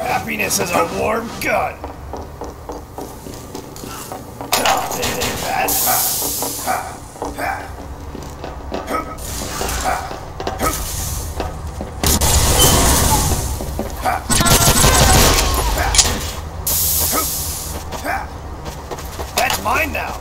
Happiness is a warm gun. That's mine now.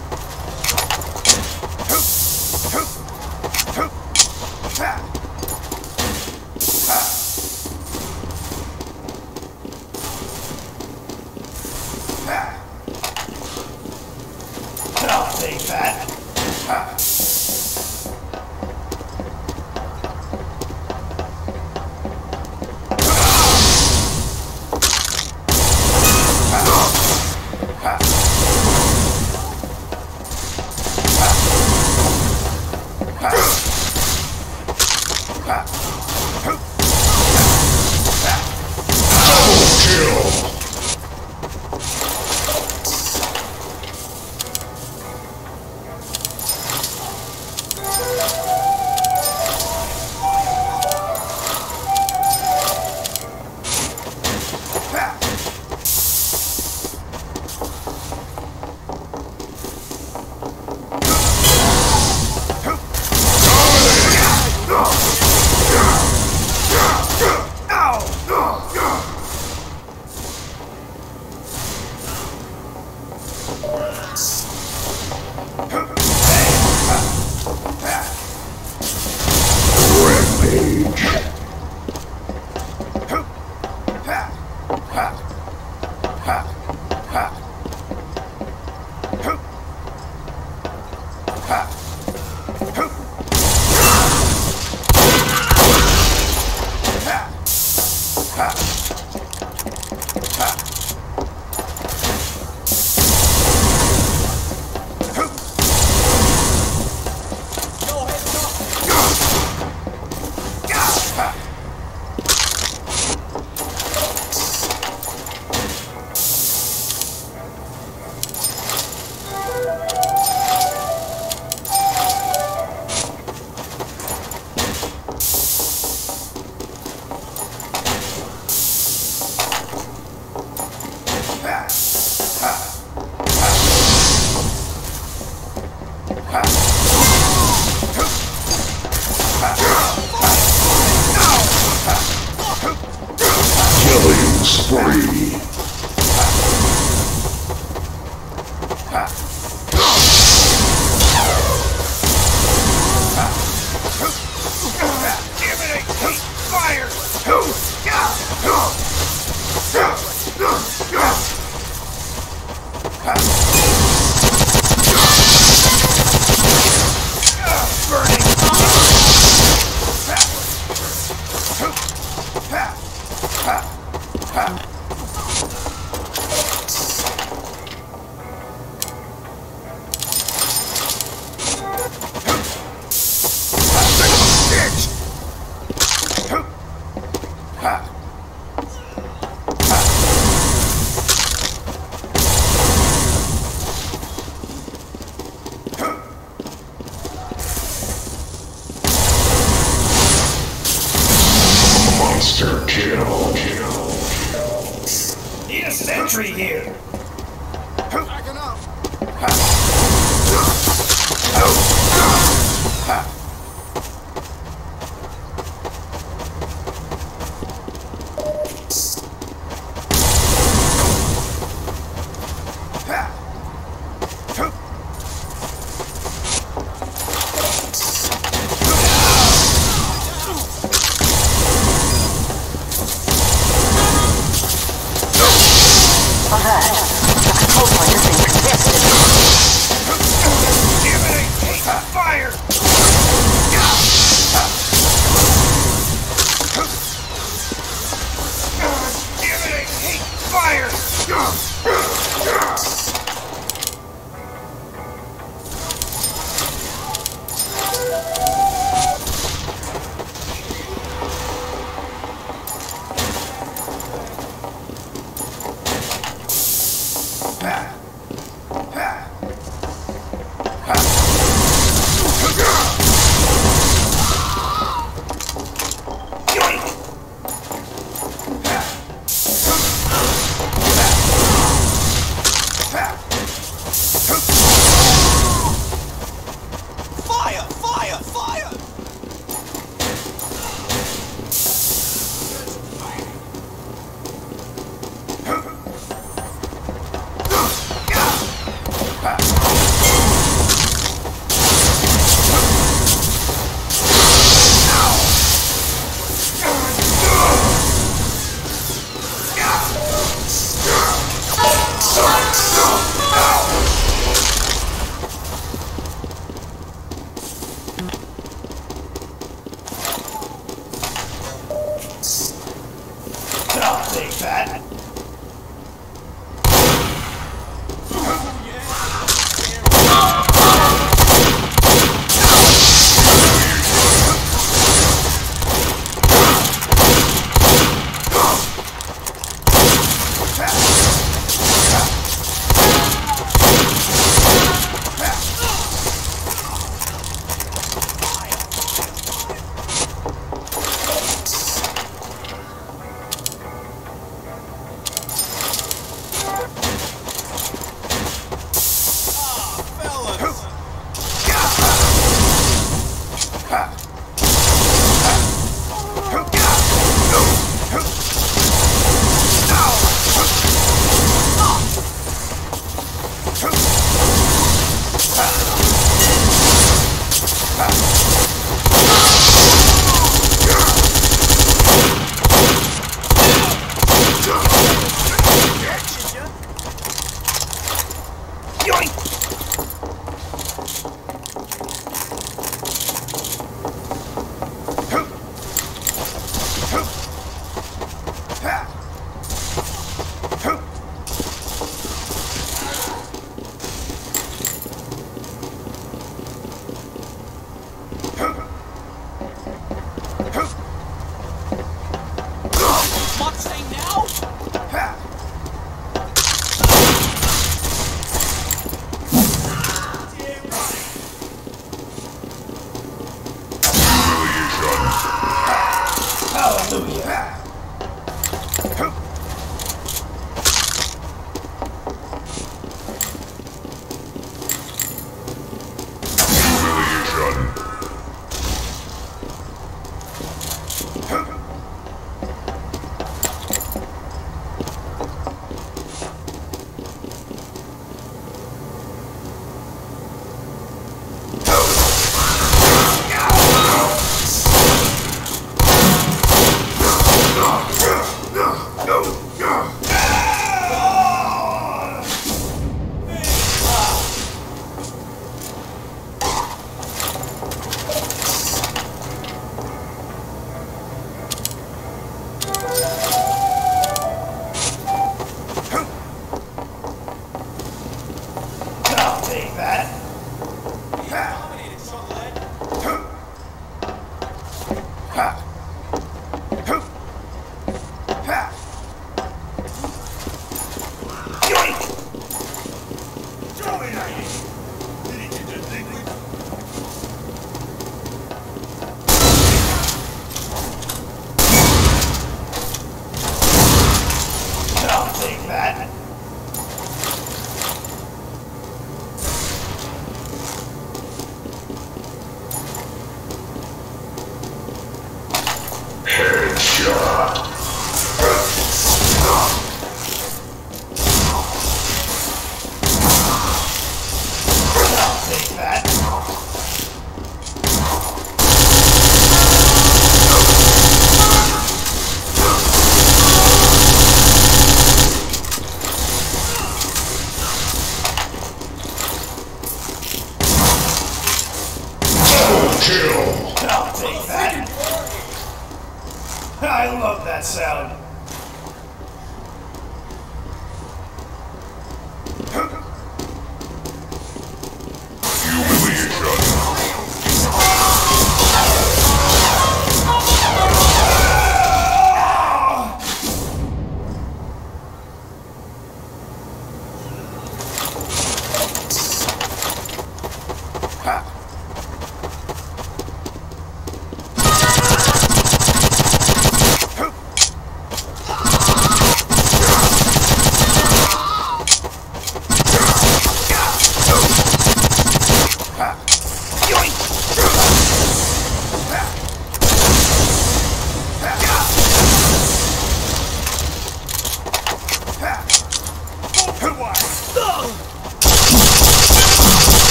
I love that sound.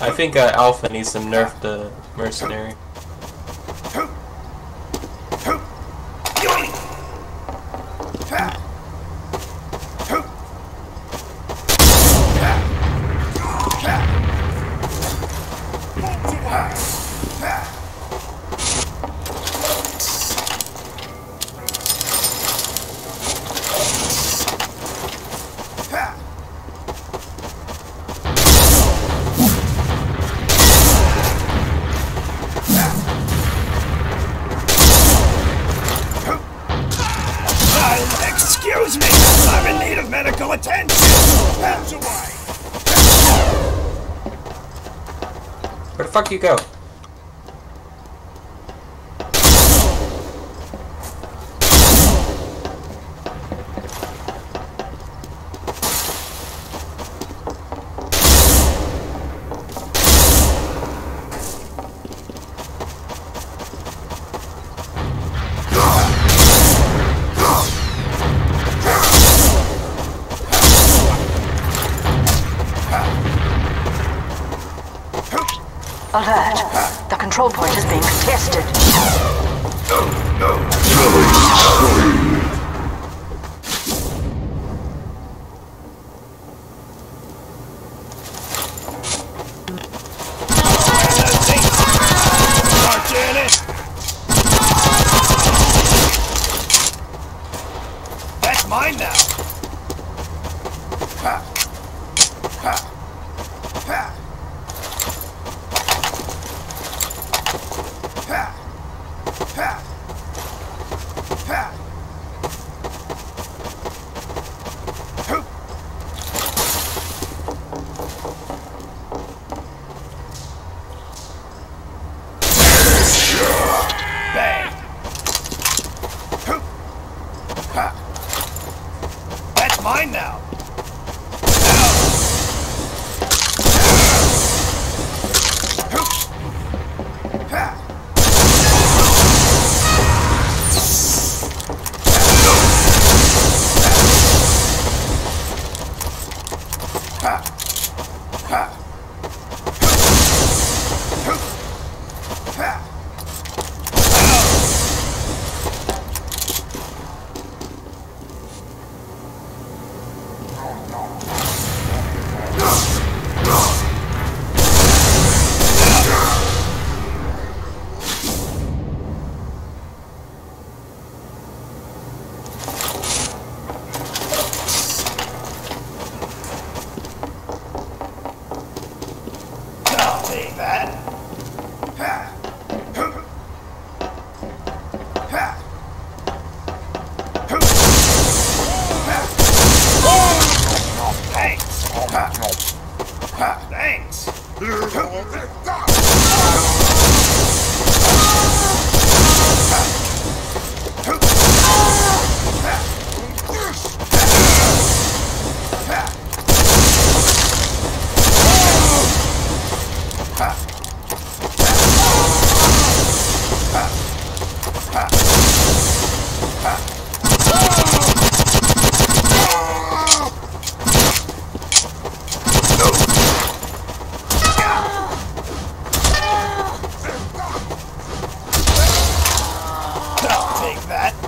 I think Alpha needs some nerf to Mercenary. Where the fuck you go? Alert! The control point is being contested. No. Killing spree! That's mine now. Mine now.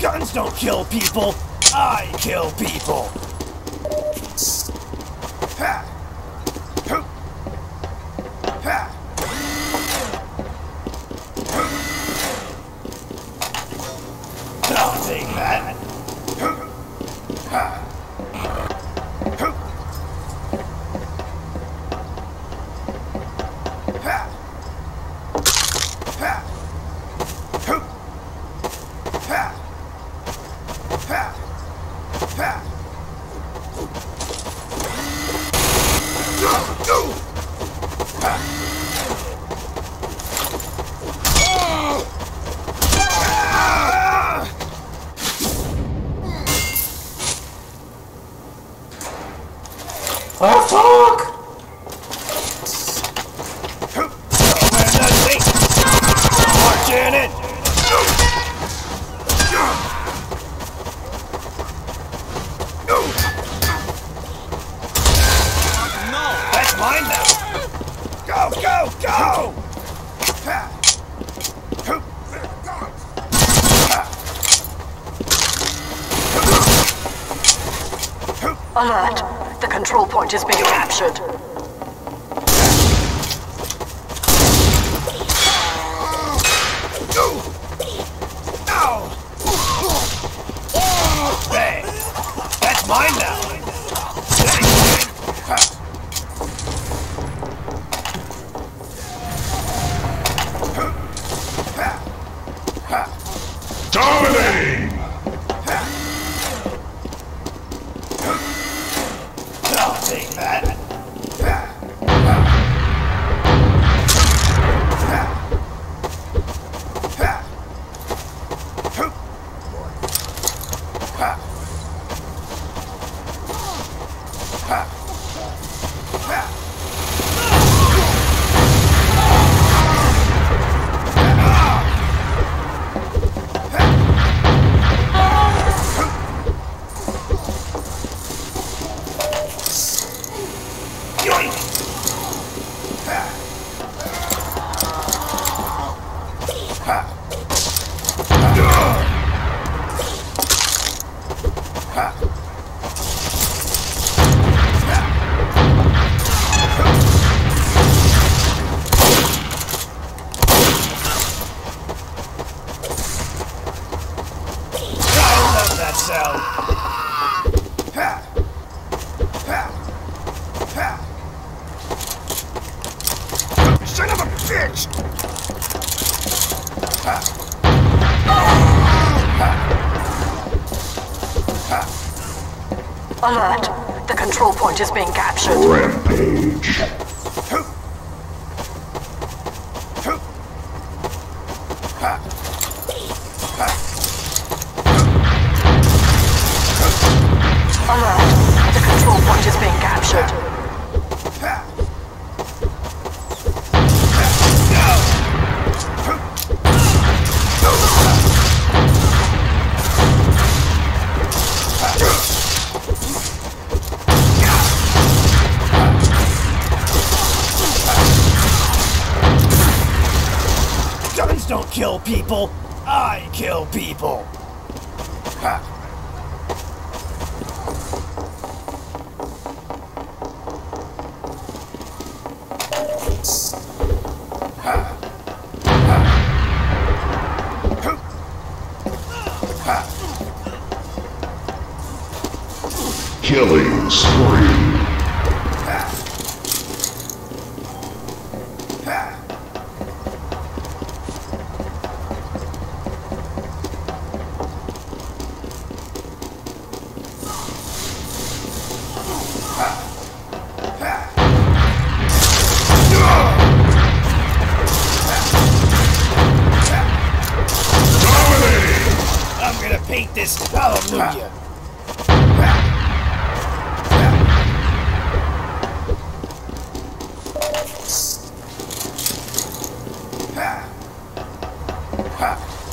Guns don't kill people, I kill people! I'll take that! Alert! The control point is being captured. Hey, that's mine now. Dominating! I'll take that. Alert! The control point is being captured. Rampage. Alert! The control point is being captured. Kill people. I kill people. Ha. Ha. Killing spree. Hate this, hallelujah!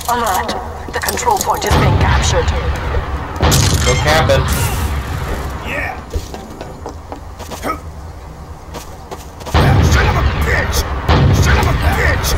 Alert! The control point is being captured. Look happened. Yeah! Son of a bitch! Son of a bitch!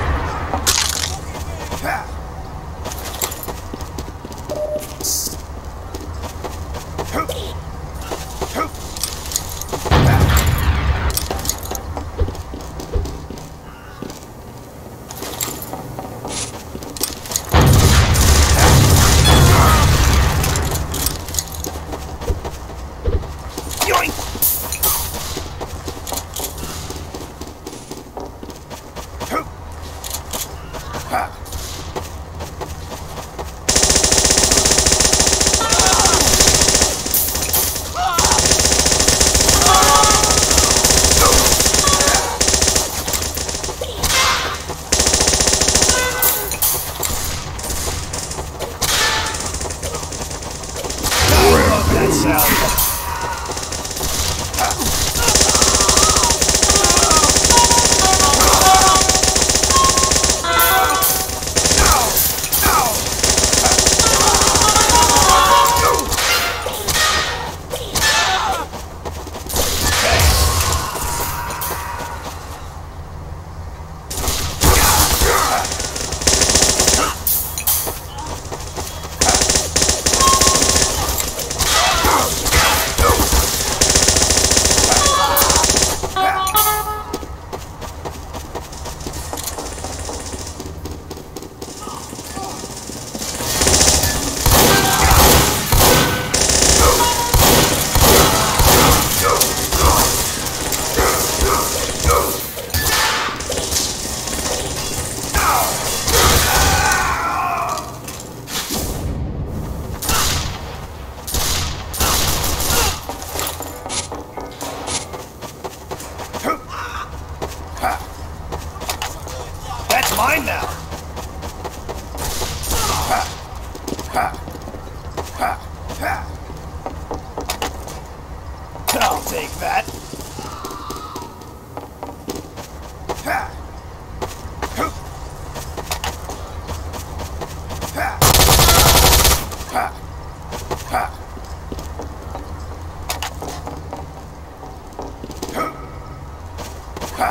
Mine now. Ha. Ha. Ha. Ha. I'll take that. Ha. Hoop. Ha. Ha. Ha. Hoop. Ha.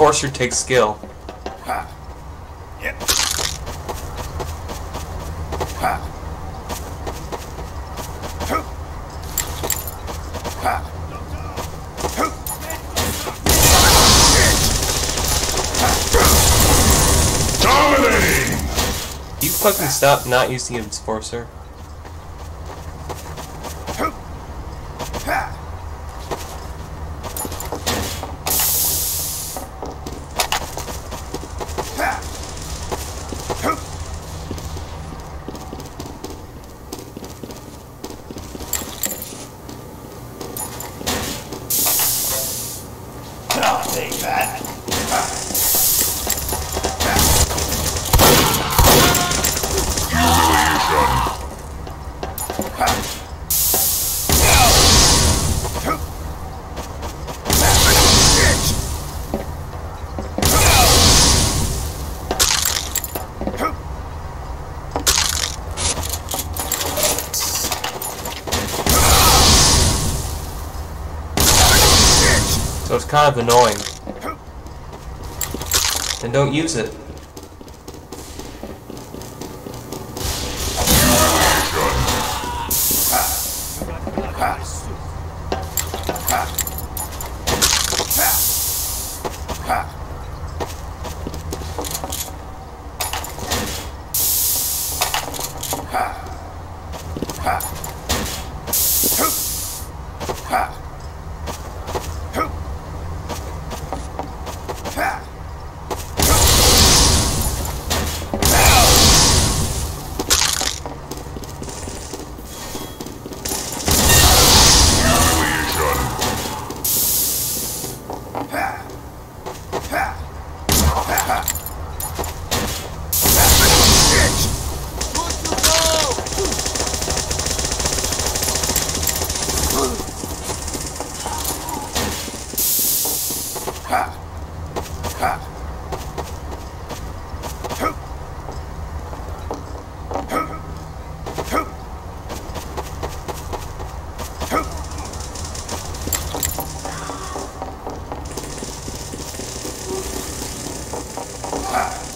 Forcer takes skill. Dominating! You fucking stop not using him, Forcer. So it's kind of annoying. Then don't use it. Ah!